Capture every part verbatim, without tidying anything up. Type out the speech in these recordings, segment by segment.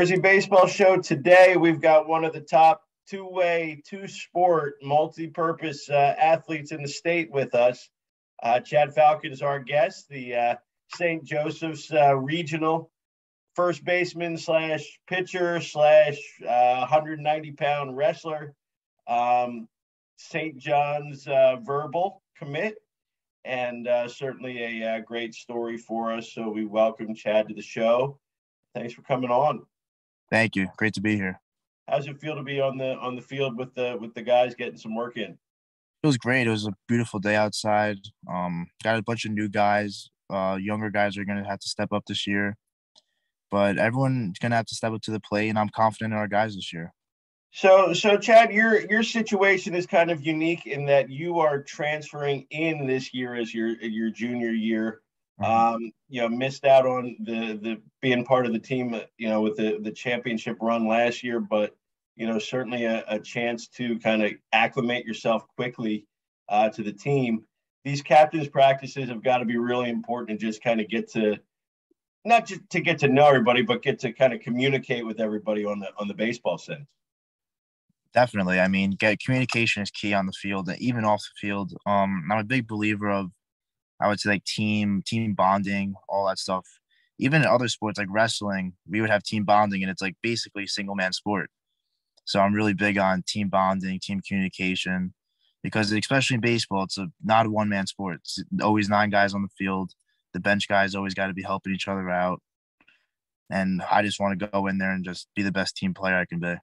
Jersey Baseball Show today. We've got one of the top two-way, two-sport, multi-purpose uh, athletes in the state with us. Uh, Chad Falcon is our guest, the uh, Saint Joseph's uh, Regional first baseman slash pitcher slash uh, one hundred ninety pound wrestler, um, Saint John's uh, verbal commit, and uh, certainly a, a great story for us. So we welcome Chad to the show. Thanks for coming on. Thank you. Great to be here. How's it feel to be on the on the field with the with the guys getting some work in? It was great. It was a beautiful day outside. Um, got a bunch of new guys. Uh, younger guys are going to have to step up this year, but everyone's going to have to step up to the plate, and I'm confident in our guys this year. So, so Chad, your your situation is kind of unique in that you are transferring in this year as your your junior year. Um, you know, missed out on the, the being part of the team, you know, with the, the championship run last year, but, you know, certainly a, a chance to kind of acclimate yourself quickly uh, to the team. These captains practices have got to be really important and just kind of get to, not just to get to know everybody, but get to kind of communicate with everybody on the, on the baseball sense. Definitely. I mean, get, communication is key on the field and even off the field. Um, I'm a big believer of, I would say, like team, team bonding, all that stuff. Even in other sports like wrestling, we would have team bonding, and it's like basically single man sport. So I'm really big on team bonding, team communication, because especially in baseball, it's a not a one man sport. It's always nine guys on the field. The bench guys always got to be helping each other out. And I just want to go in there and just be the best team player I can be.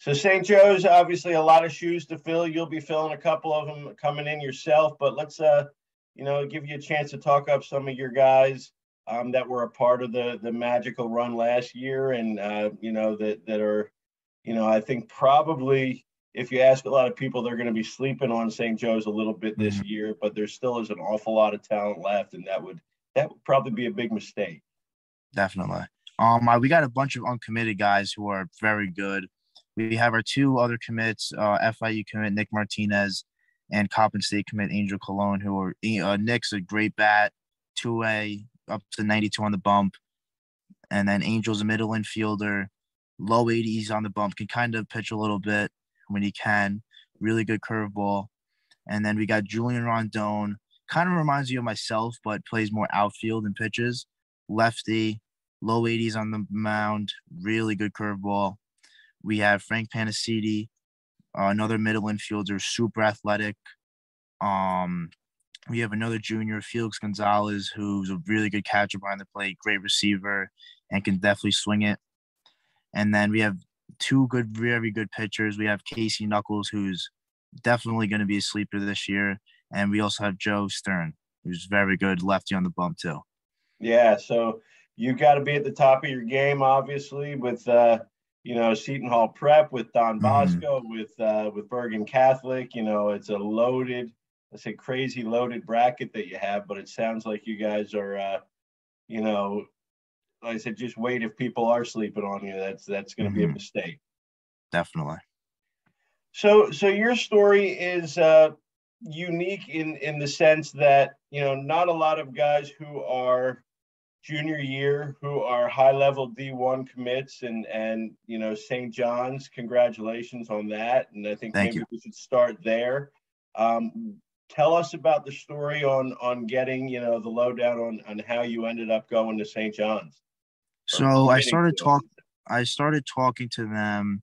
So Saint Joe's, obviously a lot of shoes to fill. You'll be filling a couple of them coming in yourself, but let's, uh, you know, give you a chance to talk up some of your guys um, that were a part of the the magical run last year, and uh, you know that that are, you know, I think probably if you ask a lot of people, they're going to be sleeping on Saint Joe's a little bit this mm-hmm. year, but there still is an awful lot of talent left, and that would that would probably be a big mistake. Definitely. Um, we got a bunch of uncommitted guys who are very good. We have our two other commits, uh, F I U commit Nick Martinez and Coppin State commit Angel Colon, who are uh, Nick's a great bat, two A, up to ninety-two on the bump. And then Angel's a middle infielder, low eighties on the bump, can kind of pitch a little bit when he can, really good curveball. And then we got Julian Rondon, kind of reminds me of myself, but plays more outfield and pitches, lefty, low eighties on the mound, really good curveball. We have Frank Panacidi, Uh, another middle infielder, super athletic. Um, we have another junior, Felix Gonzalez, who's a really good catcher behind the plate, great receiver, and can definitely swing it. And then we have two good, very good pitchers. We have Casey Knuckles, who's definitely going to be a sleeper this year. And we also have Joe Stern, who's very good lefty on the bump too. Yeah, so you got to be at the top of your game, obviously, with uh... – you know, Seton Hall Prep, with Don Bosco, mm-hmm. with uh, with Bergen Catholic. You know, it's a loaded, let's say crazy loaded bracket that you have, but it sounds like you guys are, uh, you know, like I said, just wait. If people are sleeping on you, that's that's going to mm-hmm. be a mistake. Definitely. So, so your story is uh, unique in, in the sense that, you know, not a lot of guys who are junior year who are high-level D one commits, and, and you know, Saint John's, congratulations on that. And I think Thank maybe you. we should start there. Um, tell us about the story on on getting, you know, the lowdown on, on how you ended up going to Saint John's. So I started, talk, I started talking to them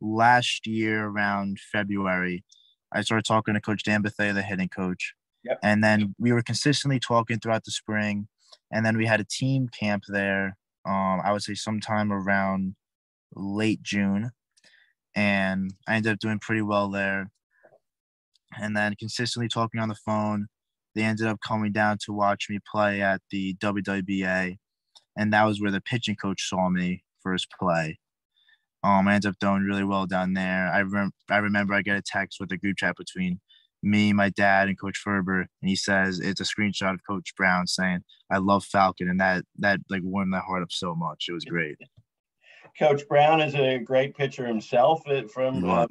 last year around February. I started talking to Coach Dan Bethea, the hitting coach. Yep. And then we were consistently talking throughout the spring. And then we had a team camp there, um, I would say sometime around late June. And I ended up doing pretty well there. And then consistently talking on the phone, they ended up coming down to watch me play at the W W B A. And that was where the pitching coach saw me first play. Um, I ended up doing really well down there. I, rem- I remember I got a text with a group chat between me, my dad, and Coach Ferber, and he says it's a screenshot of Coach Brown saying, "I love Falcon," and that that like warmed my heart up so much. It was great. Coach Brown is a great pitcher himself. From um,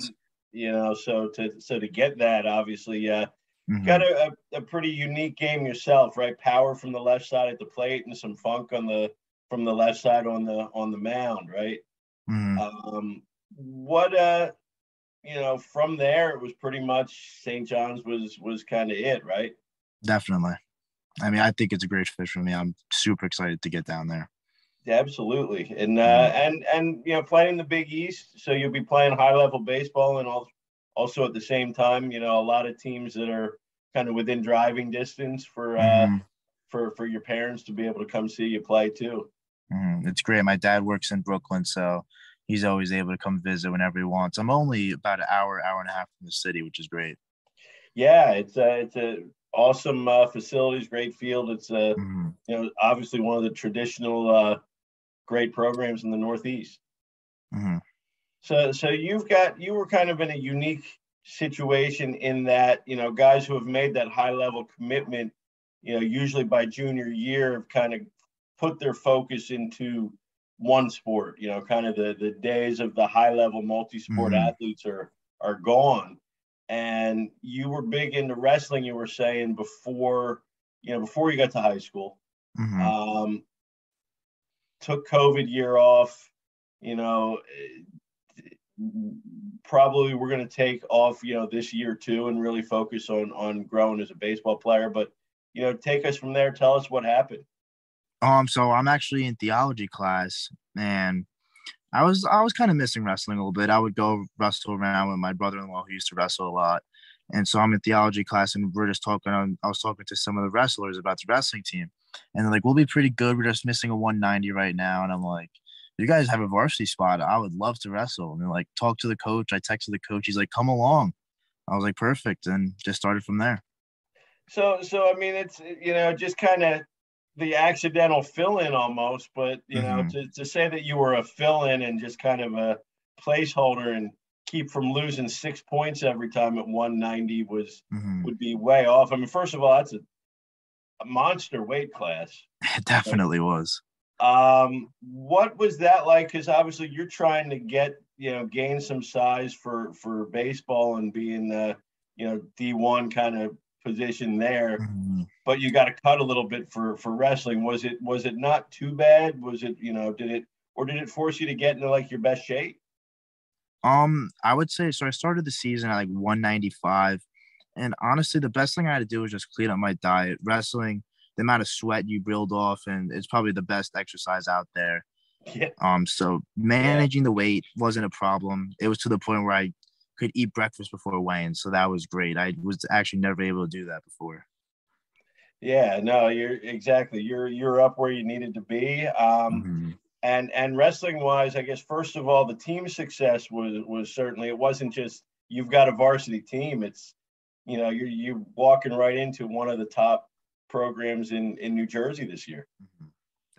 you know, so to so to get that, obviously, uh, mm-hmm. got a, a pretty unique game yourself, right? Power from the left side at the plate and some funk on the from the left side on the on the mound, right? Mm-hmm. Um, what uh, you know, from there it was pretty much Saint John's was was kind of it, right? Definitely. I mean, I think it's a great fit for me. I'm super excited to get down there. Yeah, absolutely, and uh, and and you know, playing the Big East, so you'll be playing high level baseball, and also at the same time, you know, a lot of teams that are kind of within driving distance for uh, mm-hmm. for for your parents to be able to come see you play too. Mm, it's great. My dad works in Brooklyn, so he's always able to come visit whenever he wants. I'm only about an hour, hour and a half from the city, which is great. Yeah, it's a, it's a awesome uh, facilities, great field. It's a mm-hmm. you know, obviously one of the traditional uh, great programs in the Northeast. Mm-hmm. So, so you've got, you were kind of in a unique situation in that, you know, guys who have made that high level commitment, you know, usually by junior year have kind of put their focus into one sport, you know, kind of the, the days of the high level multi-sport mm-hmm. athletes are, are gone. And you were big into wrestling, you were saying before, you know, before you got to high school, mm-hmm. um, took COVID year off, you know, probably we're going to take off, you know, this year too, and really focus on, on growing as a baseball player. But, you know, take us from there. Tell us what happened. Um, so I'm actually in theology class, and I was, I was kind of missing wrestling a little bit. I would go wrestle around with my brother-in-law who used to wrestle a lot. And so I'm in theology class, and we're just talking, I was talking to some of the wrestlers about the wrestling team, and they're like, we'll be pretty good. We're just missing a one ninety right now. And I'm like, you guys have a varsity spot. I would love to wrestle. And they're like, talk to the coach. I texted the coach. He's like, come along. I was like, perfect. And just started from there. So, so, I mean, it's, you know, just kind of the accidental fill-in almost, but, you mm-hmm. know, to, to say that you were a fill-in and just kind of a placeholder and keep from losing six points every time at one ninety was, mm-hmm. would be way off. I mean, first of all, that's a, a monster weight class. It definitely so, was. Um, what was that like? Because obviously you're trying to get, you know, gain some size for, for baseball and being, uh, you know, D one kind of position there, mm-hmm. but you got to cut a little bit for, for wrestling. Was it, was it not too bad? Was it, you know, did it, or did it force you to get into like your best shape? Um, I would say, so I started the season at like one ninety-five, and honestly, the best thing I had to do was just clean up my diet. Wrestling, the amount of sweat you build off, and it's probably the best exercise out there. Yeah. Um, so managing the weight wasn't a problem. It was to the point where I could eat breakfast before weighing, so that was great. I was actually never able to do that before. Yeah, no, you're exactly. You're you're up where you needed to be. Um, mm-hmm. and and wrestling wise, I guess first of all, the team success was was certainly, it wasn't just you've got a varsity team. It's, you know, you're you're walking right into one of the top programs in, in New Jersey this year.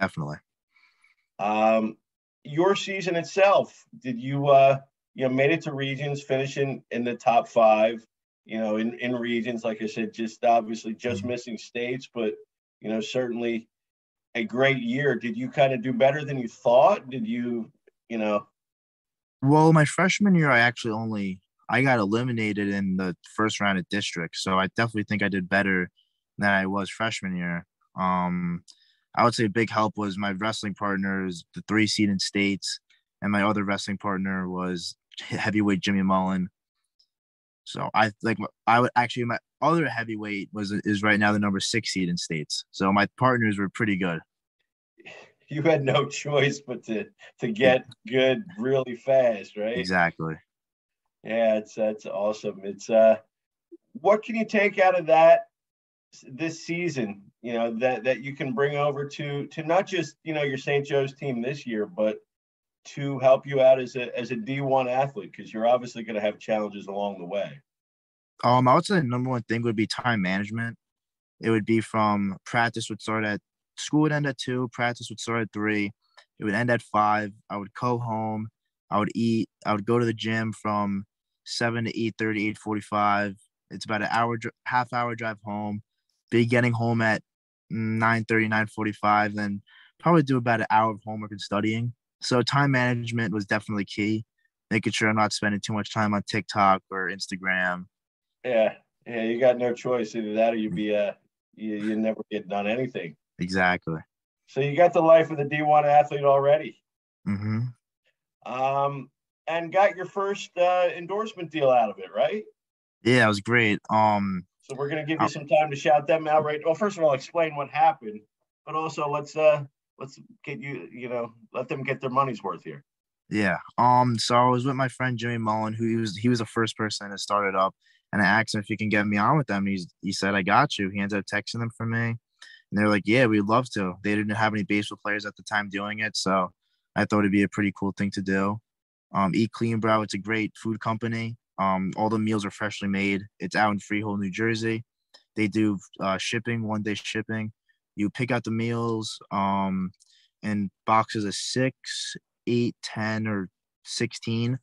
Definitely. Um, your season itself, did you, uh, you know, made it to regions, finishing in the top five, you know, in, in regions, like I said, just obviously just mm-hmm. missing states, but, you know, certainly a great year. Did you kind of do better than you thought? Did you, you know? Well, my freshman year, I actually only, I got eliminated in the first round of district. So I definitely think I did better than I was freshman year. Um, I would say a big help was my wrestling partners, the three seed in states, and my other wrestling partner was heavyweight Jimmy Mullen. So I like I would actually my other heavyweight was is right now the number six seed in states. So my partners were pretty good. You had no choice but to to get good really fast, right? Exactly. Yeah, it's that's awesome. It's uh, what can you take out of that this season, you know, that that you can bring over to to not just, you know, your Saint Joe's team this year, but to help you out as a as a D one athlete, because you're obviously going to have challenges along the way? Um, I would say the number one thing would be time management. It would be from practice would start at school would end at two, practice would start at three, it would end at five. I would go home, I would eat, I would go to the gym from seven to eight thirty, eight forty five. It's about an hour half hour drive home. Be getting home at nine thirty, nine forty-five, then probably do about an hour of homework and studying. So time management was definitely key, making sure I'm not spending too much time on TikTok or Instagram. Yeah, yeah, you got no choice. Either that or you'd be, uh, you, you never get done anything. Exactly. So you got the life of the D one athlete already. Mm-hmm. Um, and got your first uh, endorsement deal out of it, right? Yeah, it was great. Um, so we're going to give you some time to shout them out, right? Well, first of all, explain what happened, but also let's uh, let's get you, you know, let them get their money's worth here. Yeah. Um. So I was with my friend Jimmy Mullen, who he was he was the first person that started up, and I asked him if he can get me on with them. He's he said, "I got you." He ended up texting them for me, and they're like, "Yeah, we'd love to." They didn't have any baseball players at the time doing it, so I thought it'd be a pretty cool thing to do. Um, Eat Clean Brow, it's a great food company. Um, all the meals are freshly made. It's out in Freehold, New Jersey. They do uh, shipping, one day shipping. You pick out the meals um, in boxes of six, eight, ten, or sixteen.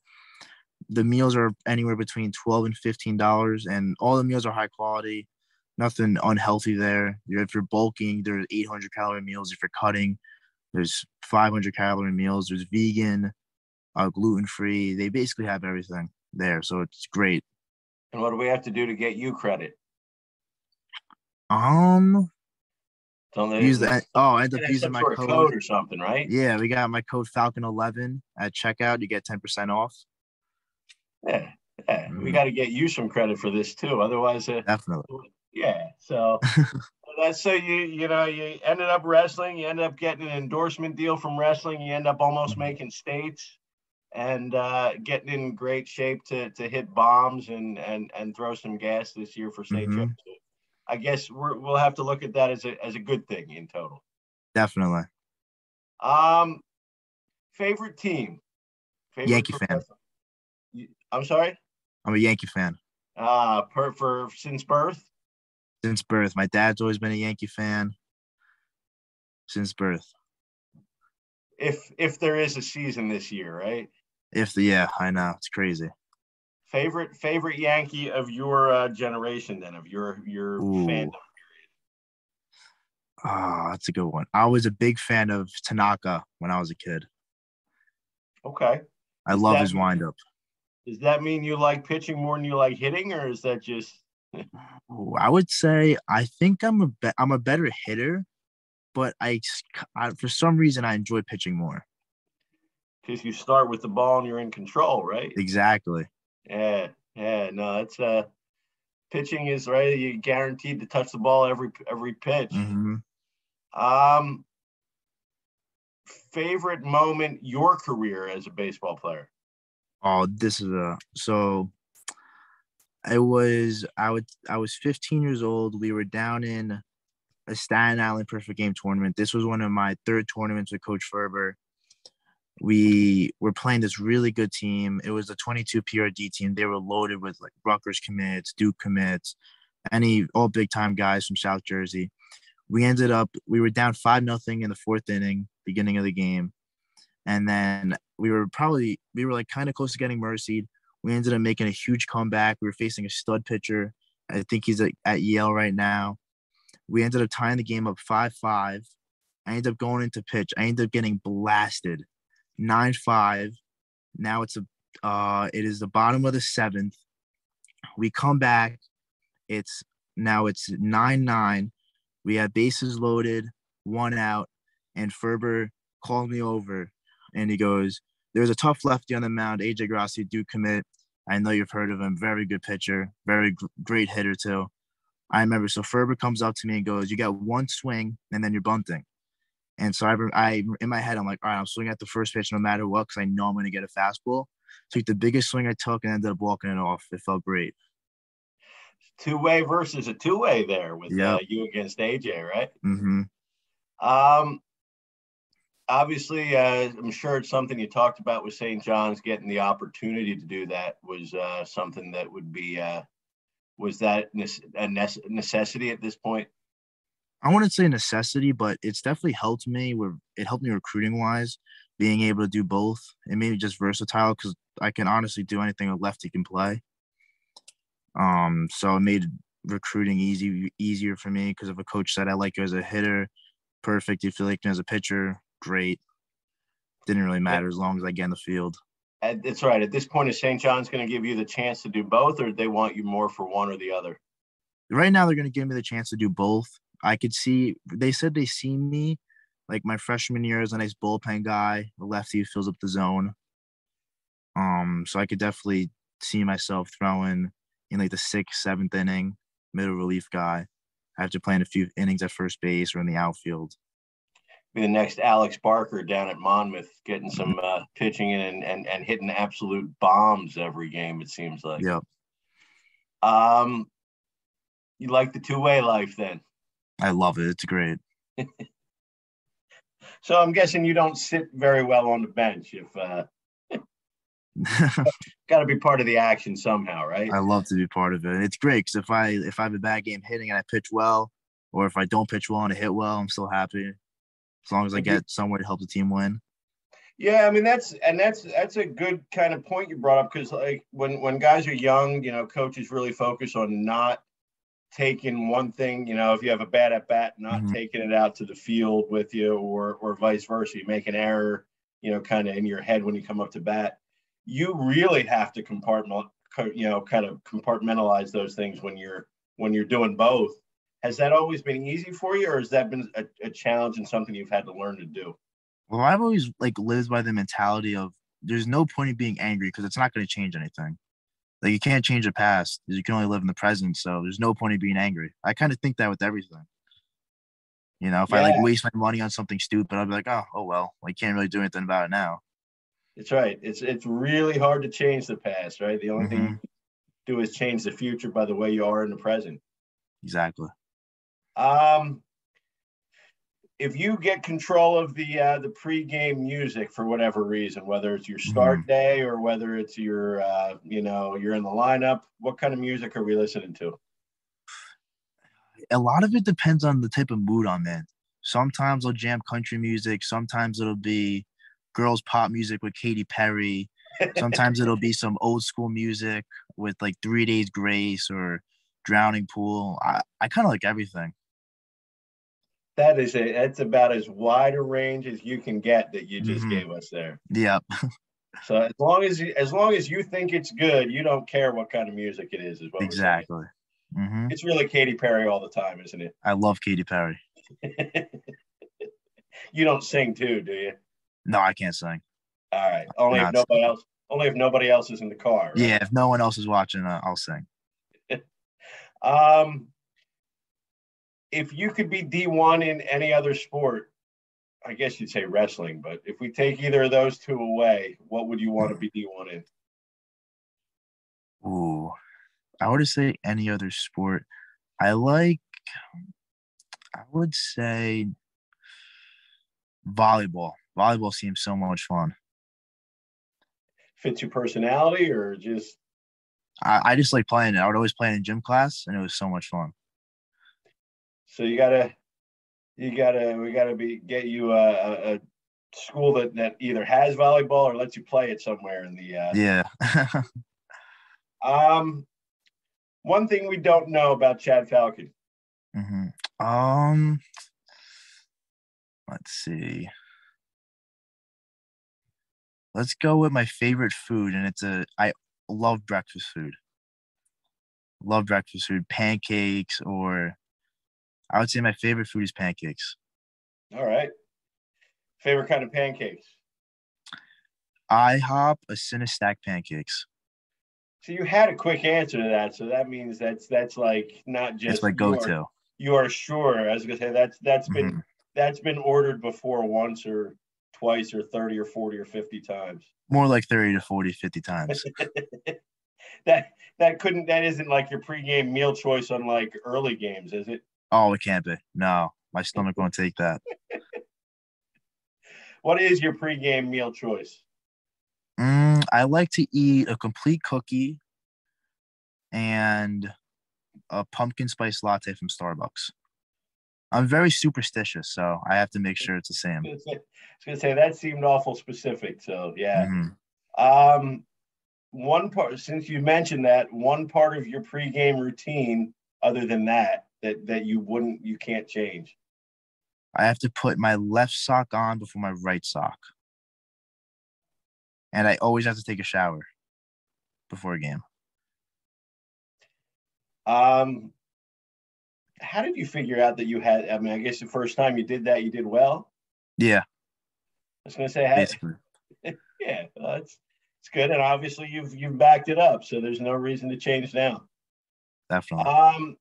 The meals are anywhere between twelve and fifteen dollars, and all the meals are high quality. Nothing unhealthy there. If you're bulking, there's eight hundred calorie meals. If you're cutting, there's five hundred calorie meals. There's vegan, uh, gluten free. They basically have everything there, so it's great. And what do we have to do to get you credit? Um, use that. Oh, I end up using my code. code or something, right? Yeah, we got my code Falcon eleven at checkout. You get ten percent off. Yeah, yeah. Mm-hmm. We got to get you some credit for this too, otherwise, uh, definitely. Yeah, so that's so you you know you ended up wrestling. You ended up getting an endorsement deal from wrestling. You end up almost making states. And uh, getting in great shape to to hit bombs and and and throw some gas this year for state mm-hmm. championship. I guess we're, we'll have to look at that as a as a good thing in total. Definitely. Um, favorite team? Favorite Yankee fan. I'm sorry. I'm a Yankee fan. Uh per for since birth. Since birth, my dad's always been a Yankee fan. Since birth. If if there is a season this year, right? If the, yeah, I know. It's crazy. Favorite favorite Yankee of your uh, generation then, of your, your Ooh. fandom period? Ah, oh, that's a good one. I was a big fan of Tanaka when I was a kid. Okay. I love his windup. Does that mean you like pitching more than you like hitting, or is that just – I would say I think I'm a be- I'm a better hitter. But I, I, for some reason, I enjoy pitching more. Because you start with the ball and you're in control, right? Exactly. Yeah, yeah. No, it's uh, pitching is right. You're guaranteed to touch the ball every every pitch. Mm-hmm. Um, favorite moment your career as a baseball player? Oh, this is a so. It was I would I was fifteen years old. We were down in a Staten Island Perfect Game tournament. This was one of my third tournaments with Coach Ferber. We were playing this really good team. It was the twenty-two P R D team. They were loaded with like Rutgers commits, Duke commits, any all big time guys from South Jersey. We ended up, we were down five nothing in the fourth inning, beginning of the game. And then we were probably, we were like kind of close to getting mercied. We ended up making a huge comeback. We were facing a stud pitcher. I think he's at Yale right now. We ended up tying the game up five five. I ended up going into pitch. I ended up getting blasted nine five. Now it's a uh, it is the bottom of the seventh. We come back. It's now it's nine nine. We have bases loaded, one out, and Ferber called me over, and he goes, "There's a tough lefty on the mound, A J Grassi, Duke commit. I know you've heard of him. Very good pitcher, very g- great hitter too." I remember, so Ferber comes up to me and goes, "You got one swing, and then you're bunting." And so I, I in my head, I'm like, all right, I'm swinging at the first pitch no matter what because I know I'm going to get a fastball. Took the biggest swing I took and ended up walking it off. It felt great. Two-way versus a two-way there with yep. uh, you against A J, right? Mm-hmm. Um, obviously, uh, I'm sure it's something you talked about with Saint John's, getting the opportunity to do that was uh, something that would be uh, – was that a necessity at this point? I wouldn't say necessity, but it's definitely helped me. Where it helped me recruiting wise, being able to do both. It made me just versatile because I can honestly do anything a lefty can play. Um, so it made recruiting easy easier for me because if a coach said I like you as a hitter, perfect. If you like me as a pitcher, great. Didn't really matter as long as I get in the field. That's right. At this point, is Saint John's going to give you the chance to do both, or do they want you more for one or the other? Right now, they're going to give me the chance to do both. I could see – they said they see me Like my freshman year is a nice bullpen guy, a lefty who fills up the zone. Um, so I could definitely see myself throwing in like the sixth, seventh inning, middle relief guy, after playing a few innings at first base or in the outfield. Be the next Alex Barker down at Monmouth, getting some uh, pitching in and, and and hitting absolute bombs every game, it seems like. Yeah. Um, you like the two-way life then? I love it. It's great. So I'm guessing you don't sit very well on the bench. If uh, got to be part of the action somehow, right? I love to be part of it. It's great because if I if I have a bad game hitting and I pitch well, or if I don't pitch well and I hit well, I'm still happy. As long as I get somewhere to help the team win. Yeah, I mean, that's and that's that's a good kind of point you brought up, because like when when guys are young, you know, coaches really focus on not taking one thing. You know, if you have a bad at bat, not mm-hmm. taking it out to the field with you, or or vice versa, you make an error, you know, kind of in your head when you come up to bat. You really have to compartmental, you know, kind of compartmentalize those things when you're when you're doing both. Has that always been easy for you, or has that been a, a challenge and something you've had to learn to do? Well, I've always like lived by the mentality of there's no point in being angry because it's not going to change anything. Like you can't change the past. You can only live in the present. So there's no point in being angry. I kind of think that with everything. You know, if yeah. I like waste my money on something stupid, I'll be like, oh, oh well, I can't really do anything about it now. That's right. It's it's really hard to change the past, right? The only mm-hmm. thing you can do is change the future by the way you are in the present. Exactly. Um, if you get control of the uh, the pregame music for whatever reason, whether it's your start mm-hmm. day or whether it's your uh, you know you're in the lineup, what kind of music are we listening to? A lot of it depends on the type of mood I'm in. Sometimes I'll jam country music. Sometimes it'll be girls pop music with Katy Perry. Sometimes it'll be some old school music with like Three Days Grace or Drowning Pool. I, I kind of like everything. That is a, that's about as wide a range as you can get that you just mm-hmm. gave us there. Yep. So as long as, you, as long as you think it's good, you don't care what kind of music it is. Is what exactly. Mm-hmm. It's really Katy Perry all the time, isn't it? I love Katy Perry. You don't sing too, do you? No, I can't sing. All right. Only if nobody sing. else, only if nobody else is in the car. Right? Yeah. If no one else is watching, uh, I'll sing. Um, if you could be D one in any other sport, I guess you'd say wrestling, but if we take either of those two away, what would you want to be D one in? Ooh, I would say any other sport. I like, I would say volleyball. Volleyball seems so much fun. Fits your personality or just? I just like playing it. I would always play it in gym class, and it was so much fun. So you gotta, you gotta, we gotta be get you a, a school that, that either has volleyball or lets you play it somewhere in the. Uh, yeah. um, one thing we don't know about Chad Falcon. Mm-hmm. Um, let's see. Let's go with my favorite food, and it's a I. Love breakfast food. Love breakfast food. Pancakes, or I would say my favorite food is pancakes. All right. Favorite kind of pancakes? IHOP, a Cinestack pancakes. So you had a quick answer to that. So that means that's that's like not just it's like go to. You are, you are sure. I was gonna say that's that's been mm-hmm. that's been ordered before once or twice or thirty or forty or fifty times. More like thirty to forty, fifty times. that that couldn't that isn't like your pregame meal choice on like early games, is it? Oh, it can't be. No, my stomach won't take that. What is your pregame meal choice? Mm, I like to eat a complete cookie and a pumpkin spice latte from Starbucks. I'm very superstitious, so I have to make sure it's the same. I was going to say, that seemed awful specific, so yeah. Mm-hmm. Um, one part, since you mentioned that, one part of your pregame routine, other than that, that, that you wouldn't, you can't change. I have to put my left sock on before my right sock. And I always have to take a shower before a game. Um. How did you figure out that you had, I mean, I guess the first time you did that, you did well? Yeah. I was going to say, hey, yeah, well, it's it's good, and obviously you've you've backed it up, so there's no reason to change now. Definitely. Um,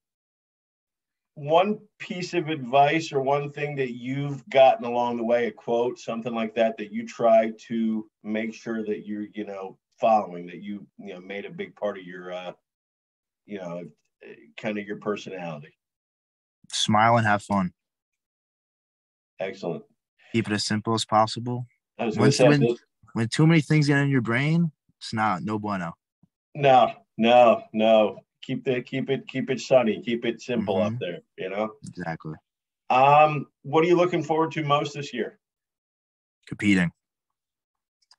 one piece of advice or one thing that you've gotten along the way, a quote, something like that, that you try to make sure that you're, you know, following, that you, you know, made a big part of your, uh, you know, kind of your personality. Smile and have fun. Excellent. Keep it as simple as possible. I was when, when, when too many things get in your brain, it's not no bueno. No, no, no. Keep the keep it keep it sunny. Keep it simple mm-hmm. up there. You know exactly. Um, what are you looking forward to most this year? Competing.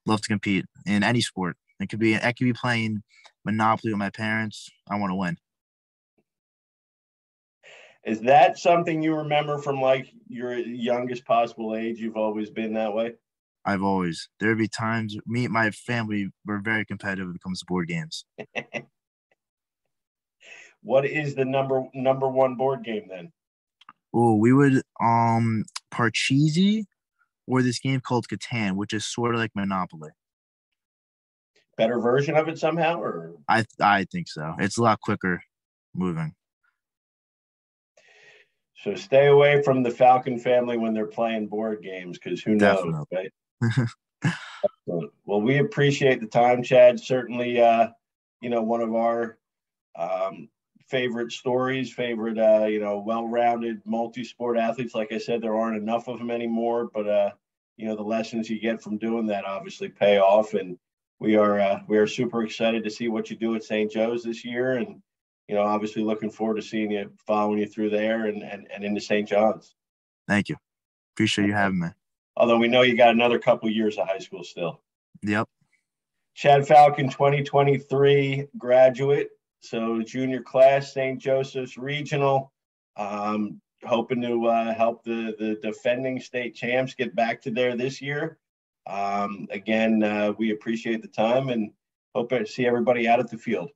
Love to compete in any sport. It could be it could be playing Monopoly with my parents. I want to win. Is that something you remember from, like, your youngest possible age? You've always been that way? I've always. There would be times – me and my family were very competitive when it comes to board games. What is the number number one board game then? Oh, we would um, – Parcheesi or this game called Catan, which is sort of like Monopoly. Better version of it somehow? Or I I think so. It's a lot quicker moving. So stay away from the Falcon family when they're playing board games, because who knows, Definitely. right? Well, we appreciate the time, Chad. Certainly, uh, you know, one of our um, favorite stories, favorite, uh, you know, well-rounded multi-sport athletes. Like I said, there aren't enough of them anymore, but, uh, you know, the lessons you get from doing that obviously pay off. And we are uh, we are super excited to see what you do at Saint Joe's this year, and you know, obviously looking forward to seeing you, following you through there and, and, and into Saint John's. Thank you. Appreciate you having me. Although we know you got another couple of years of high school still. Yep. Chad Falcon, twenty twenty-three graduate. So junior class, Saint Joseph's Regional. Um, hoping to uh, help the, the defending state champs get back to there this year. Um, again, uh, we appreciate the time and hope to see everybody out at the field.